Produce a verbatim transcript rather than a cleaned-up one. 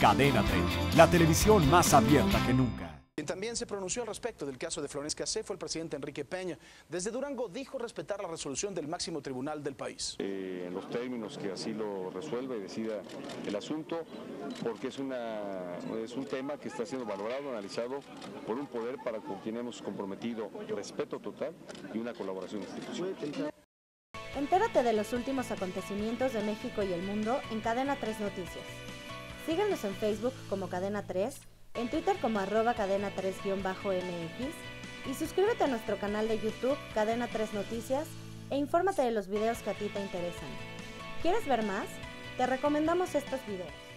Cadena tres, la televisión más abierta que nunca. Quien también se pronunció al respecto del caso de Florence Cassez fue el presidente Enrique Peña. Desde Durango dijo respetar la resolución del máximo tribunal del país. Eh, en los términos que así lo resuelva y decida el asunto, porque es, una, es un tema que está siendo valorado, analizado por un poder para con quien hemos comprometido respeto total y una colaboración institucional. Entérate de los últimos acontecimientos de México y el mundo en Cadena tres Noticias. Síguenos en Facebook como Cadena tres, en Twitter como arroba cadena tres guión bajo eme equis y suscríbete a nuestro canal de YouTube Cadena tres Noticias e infórmate de los videos que a ti te interesan. ¿Quieres ver más? Te recomendamos estos videos.